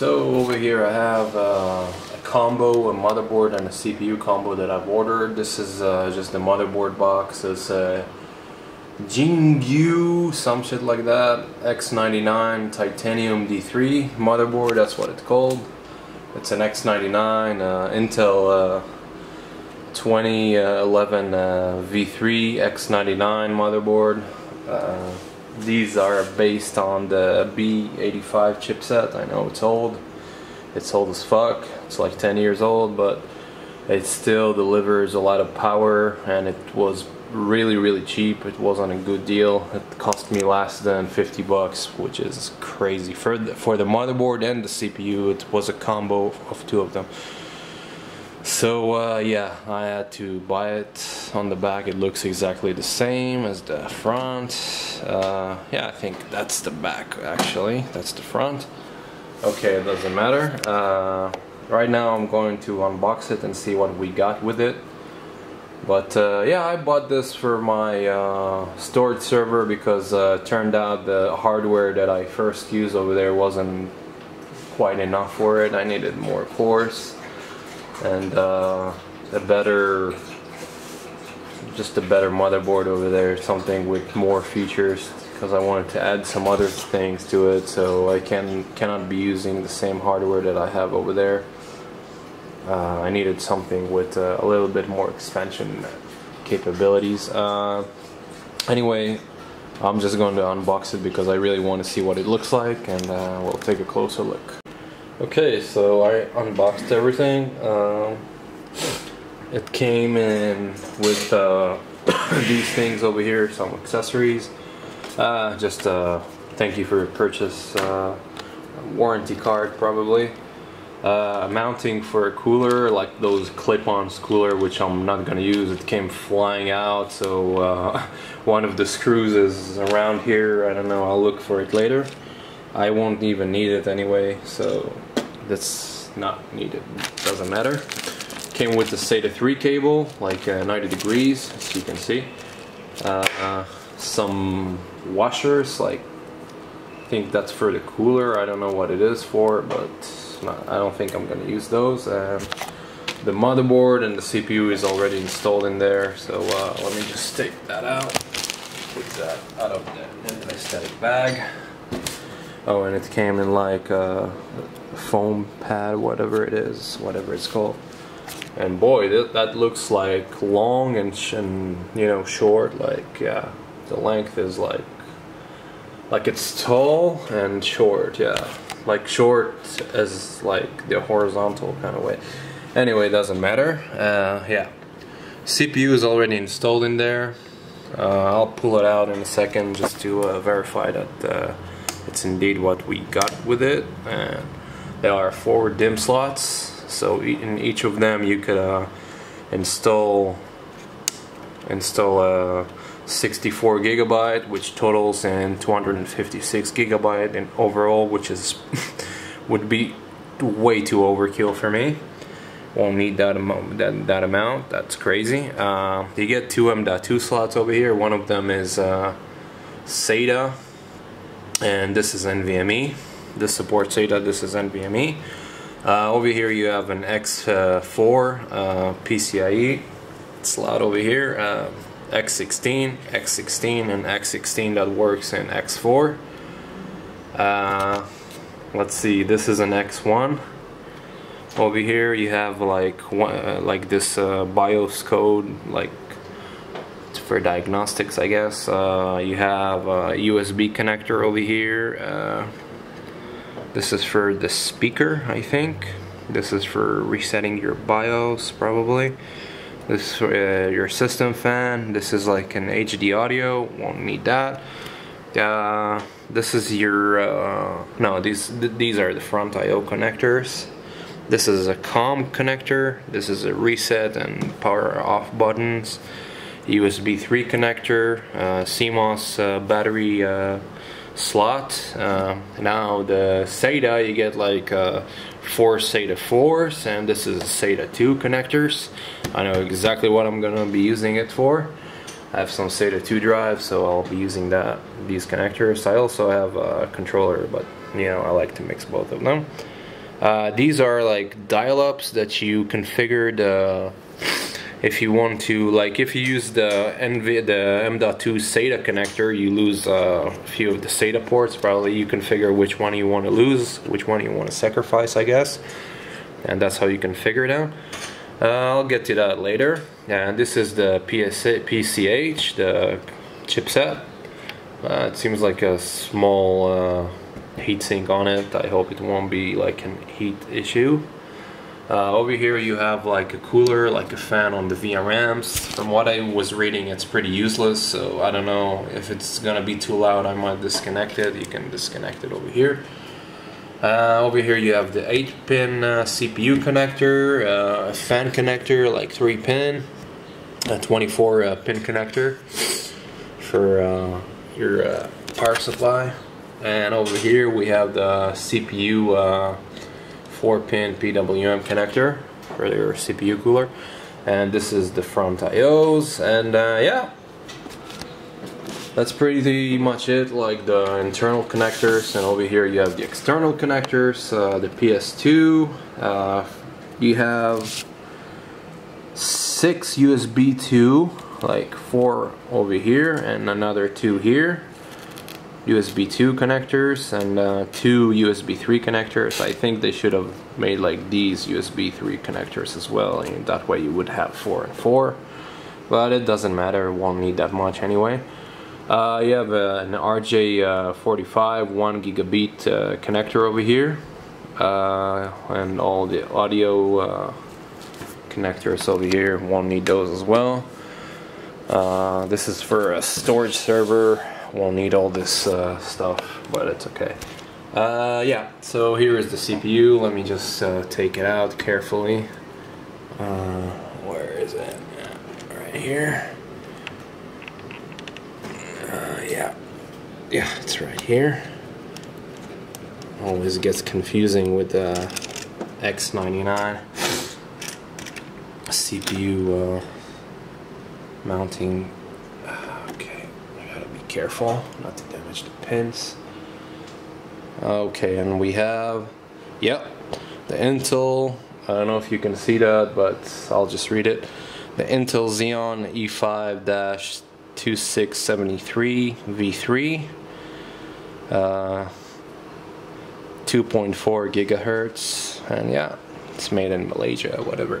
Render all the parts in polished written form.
So over here I have a combo, a motherboard and a CPU combo that I've ordered. This is just the motherboard box. It's a JGINYUE, some shit like that, X99 Titanium D3 motherboard, that's what it's called. It's an X99 Intel 2011 V3 X99 motherboard. These are based on the B85 chipset. I know it's old as fuck, it's like 10 years old, but it still delivers a lot of power, and it was really cheap. It wasn't a good deal. It cost me less than 50 bucks, which is crazy. For the motherboard and the CPU, it was a combo of two of them. So yeah, I had to buy it. On the back it looks exactly the same as the front. Yeah, I think that's the back actually, that's the front. Okay, it doesn't matter. Right now I'm going to unbox it and see what we got with it. But yeah, I bought this for my storage server because it turned out the hardware that I first used over there wasn't quite enough for it. I needed more cores and just a better motherboard over there, something with more features, because I wanted to add some other things to it, so I cannot be using the same hardware that I have over there. I needed something with a little bit more expansion capabilities. Anyway, I'm just going to unbox it because I really want to see what it looks like, and we'll take a closer look. Okay, so I unboxed everything. It came in with these things over here, some accessories. Just thank you for your purchase, warranty card probably. Mounting for a cooler, like those clip-ons cooler, which I'm not gonna use. It came flying out, so one of the screws is around here. I don't know, I'll look for it later. I won't even need it anyway, so that's not needed, doesn't matter. Came with the SATA 3 cable, like 90 degrees, as you can see. Some washers, like I think that's for the cooler. I don't know what it is for, but I don't think I'm gonna use those. The motherboard and the CPU is already installed in there, so let me just take that out, put that out of the anti-static bag. Oh, and it came in like a foam pad, whatever it is, whatever it's called. And boy, that looks like long and you know, short. Like yeah, the length is like it's tall and short. Yeah. Like short as like the horizontal kind of way. Anyway, it doesn't matter. Yeah, CPU is already installed in there. I'll pull it out in a second just to verify that it's indeed what we got with it. And there are 4 DIMM slots, so in each of them you could install a 64 gigabyte, which totals in 256 gigabyte in overall, which is would be way too overkill for me. Won't need that amount. That amount. That's crazy. You get 2 M.2 slots over here. One of them is SATA, and this is NVMe. This supports SATA. This is NVMe. Over here you have an X4 PCIe slot over here. X16, X16, and X16 that works in X4. Let's see, this is an X1. Over here you have like one, like this BIOS code, like for diagnostics, I guess. You have a USB connector over here. This is for the speaker, I think. This is for resetting your BIOS, probably. This is your system fan. This is like an HD audio, won't need that. This is your no, these are the front IO connectors. This is a COM connector. This is a reset and power off buttons. USB 3 connector, CMOS battery slot. Now the SATA, you get like 4 SATA 4s, and this is SATA 2 connectors. I know exactly what I'm gonna be using it for. I have some SATA 2 drives, so I'll be using these connectors. I also have a controller, but you know, I like to mix both of them. These are like dial-ups that you configured if you want to, like if you use the M.2 SATA connector, you lose a few of the SATA ports. Probably you configure which one you want to lose, which one you want to sacrifice, I guess. And that's how you configure them. I'll get to that later. And this is the PCH, the chipset. It seems like a small heatsink on it. I hope it won't be like an heat issue. Over here you have like a cooler, like a fan on the VRMs. From what I was reading, it's pretty useless, so I don't know if it's gonna be too loud. I might disconnect it. You can disconnect it over here. Over here you have the 8-pin CPU connector, a fan connector, like 3-pin, a 24-pin connector for your power supply. And over here we have the CPU 4-pin PWM connector for your CPU cooler. And this is the front IOs, and yeah, that's pretty much it, like the internal connectors. And over here you have the external connectors, the PS2. You have 6 USB 2, like 4 over here and another 2 here. USB 2 connectors and 2 USB 3 connectors. I think they should have made like these USB 3 connectors as well, and that way you would have 4 and 4. But it doesn't matter, won't need that much anyway. You have an RJ45 1 gigabit connector over here, and all the audio connectors over here, won't need those as well. This is for a storage server, won't need all this stuff, but it's okay. Yeah, so here is the CPU. Let me just take it out carefully. Where is it? Right here. Yeah, it's right here. Always gets confusing with the X99 CPU mounting. Okay, I gotta be careful not to damage the pins. Okay, and we have, yep, the Intel. I don't know if you can see that, but I'll just read it. The Intel Xeon E5-2673 V3. 2.4 gigahertz, and yeah, it's made in Malaysia, whatever.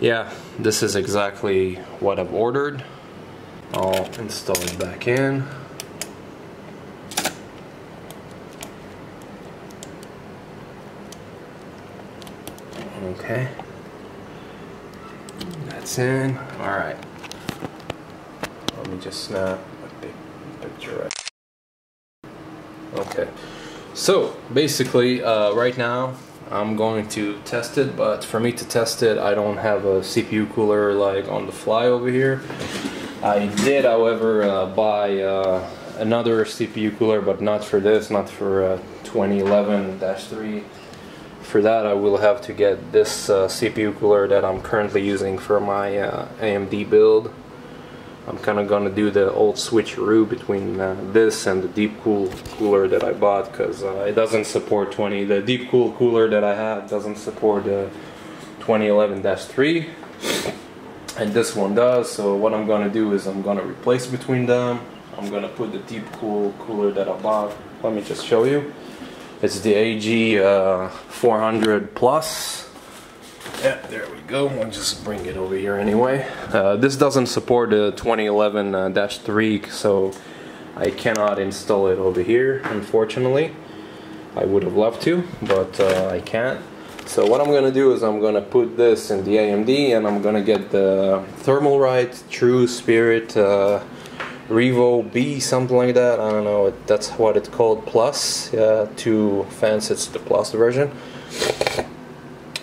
Yeah, this is exactly what I've ordered. I'll install it back in. Okay, that's in. All right, let me just snap a big picture right. Okay, so basically right now I'm going to test it, but for me to test it I don't have a CPU cooler like on the fly over here. I did, however, buy another CPU cooler, but not for this, not for 2011-3. For that I will have to get this CPU cooler that I'm currently using for my AMD build. I'm kind of going to do the old switcheroo between this and the Deepcool cooler that I bought, because it doesn't support the Deepcool cooler that I have doesn't support 2011-3, and this one does. So what I'm going to do is I'm going to replace between them. I'm going to put the Deepcool cooler that I bought. Let me just show you. It's the AG400 Plus. Yeah, there we go. I'll just bring it over here anyway. This doesn't support the 2011-3, so I cannot install it over here, unfortunately. I would have loved to, but I can't. So what I'm gonna do is I'm gonna put this in the AMD, and I'm gonna get the Thermalright True Spirit Revo B, something like that. I don't know, that's what it's called, Plus. To fans it's the Plus version.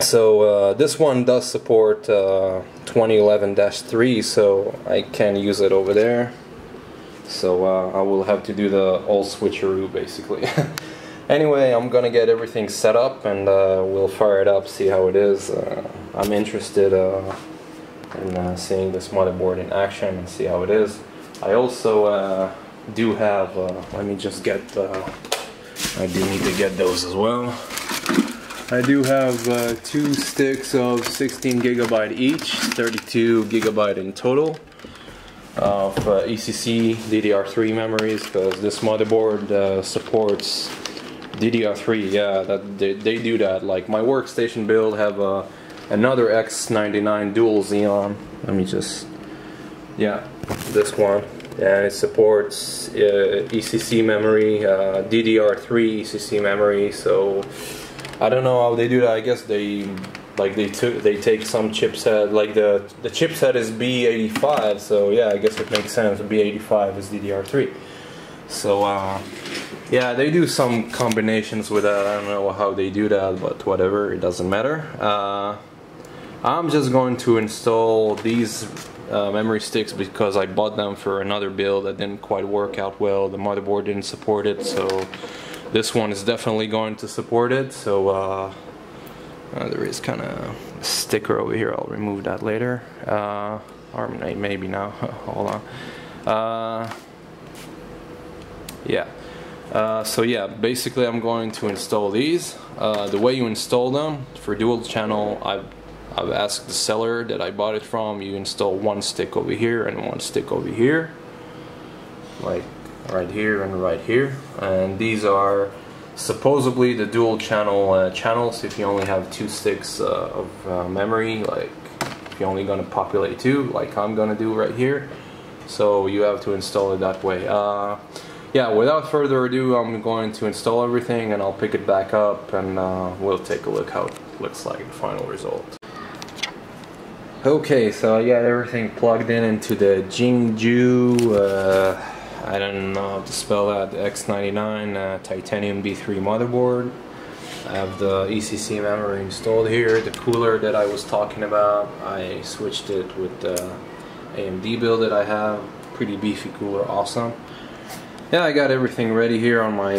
So this one does support 2011-3, so I can use it over there. So I will have to do the old switcheroo basically. Anyway, I'm gonna get everything set up, and we'll fire it up, see how it is. I'm interested in seeing this motherboard in action and see how it is. I also do have, I do need to get those as well. I do have two sticks of 16 gigabyte each, 32 gigabyte in total of ECC DDR3 memories, because this motherboard supports DDR3. Yeah, that they do that. Like my workstation build have another X99 dual Xeon. Let me just, yeah, this one, and it supports ECC memory, DDR3 ECC memory. So I don't know how they do that. I guess they take some chipset, like the chipset is B85, so yeah, I guess it makes sense. B85 is DDR3. So yeah, they do some combinations with that. I don't know how they do that, but whatever, it doesn't matter. I'm just going to install these memory sticks because I bought them for another build that didn't quite work out well. The motherboard didn't support it, so this one is definitely going to support it. So there is kind of a sticker over here, I'll remove that later, or maybe now. Hold on. Yeah, so yeah, basically I'm going to install these. The way you install them for dual channel, I've asked the seller that I bought it from, you install one stick over here and one stick over here, like right here and right here, and these are supposedly the dual channel channels. If you only have two sticks of memory, like if you're only going to populate two, like I'm going to do right here, so you have to install it that way. Yeah, without further ado, I'm going to install everything and I'll pick it back up, and we'll take a look how it looks like the final result. Okay, so I got everything plugged in into the JGINYUE, I don't know how to spell that, the X99 Titanium D3 motherboard. I have the ECC memory installed here, the cooler that I was talking about. I switched it with the AMD build that I have, pretty beefy cooler, awesome. Yeah, I got everything ready here on my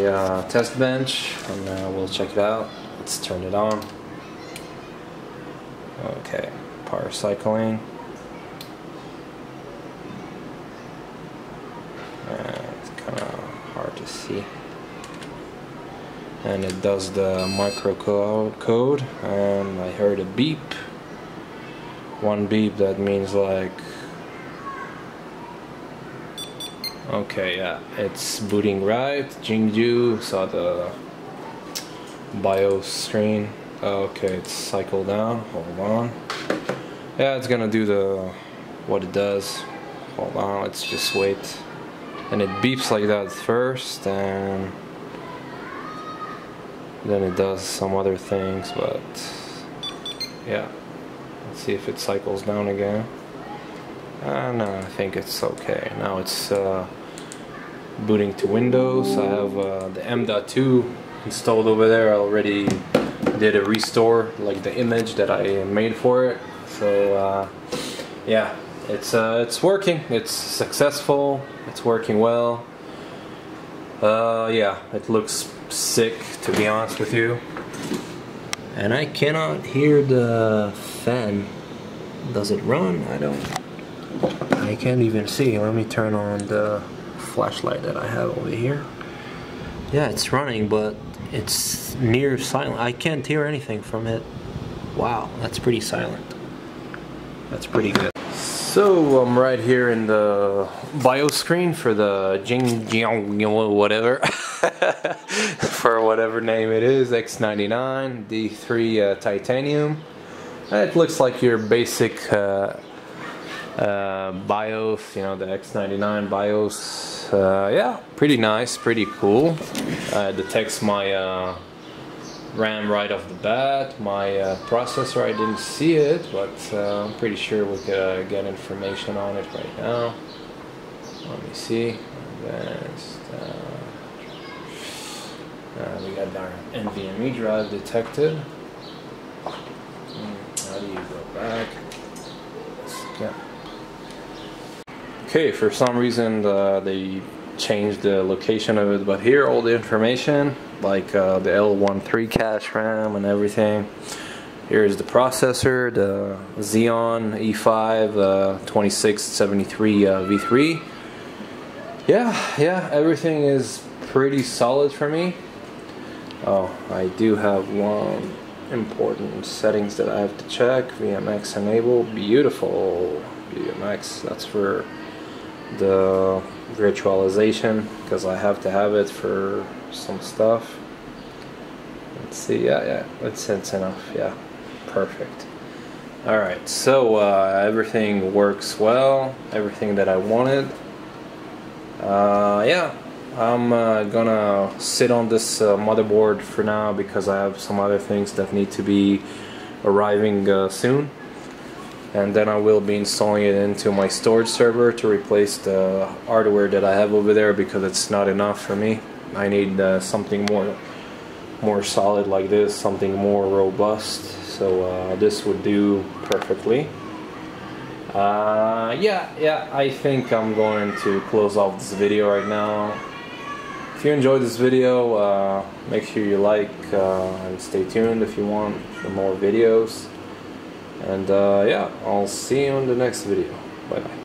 test bench, and we'll check it out. Let's turn it on. Okay. Power cycling, it's kind of hard to see, and it does the microcode, and I heard a beep, one beep, that means like, okay, yeah, it's booting right, JGINYUE, saw the BIOS screen, okay, it's cycled down, hold on. Yeah, it's gonna do the what it does. Hold on, let's just wait. And it beeps like that first, and then it does some other things, but yeah. Let's see if it cycles down again. And I think it's okay. Now it's booting to Windows. I have the M.2 installed over there. I already did a restore, like the image that I made for it. So yeah, it's working. It's successful. It's working well. Yeah, it looks sick, to be honest with you. And I cannot hear the fan. Does it run? I don't. I can't even see. Let me turn on the flashlight that I have over here. Yeah, it's running, but it's near silent. I can't hear anything from it. Wow, that's pretty silent. That's pretty good. So I'm right here in the BIOS screen for the JGINYUE whatever, for whatever name it is, X99 D3 Titanium. It looks like your basic BIOS, you know, the X99 BIOS. Yeah, pretty nice, pretty cool. It detects my RAM right off the bat. My processor, I didn't see it, but I'm pretty sure we could get information on it right now. Let me see. Advanced, we got our NVMe drive detected. How do you go back? Yeah. Okay, for some reason they changed the location of it, but here all the information, like the L13 cache RAM and everything. Here's the processor, the Xeon E5-2673 V3. Yeah, everything is pretty solid for me. Oh, I do have one important settings that I have to check. VMX enable, beautiful. VMX, that's for the virtualization, because I have to have it for some stuff. Let's see, yeah, it's enough, yeah, perfect. Alright, so everything works well, everything that I wanted. Yeah, I'm gonna sit on this motherboard for now, because I have some other things that need to be arriving soon. And then I will be installing it into my storage server to replace the hardware that I have over there, because it's not enough for me. I need something more solid like this, something more robust. So this would do perfectly. Yeah, I think I'm going to close off this video right now. If you enjoyed this video, make sure you like and stay tuned if you want for more videos. And yeah, I'll see you in the next video. Bye bye.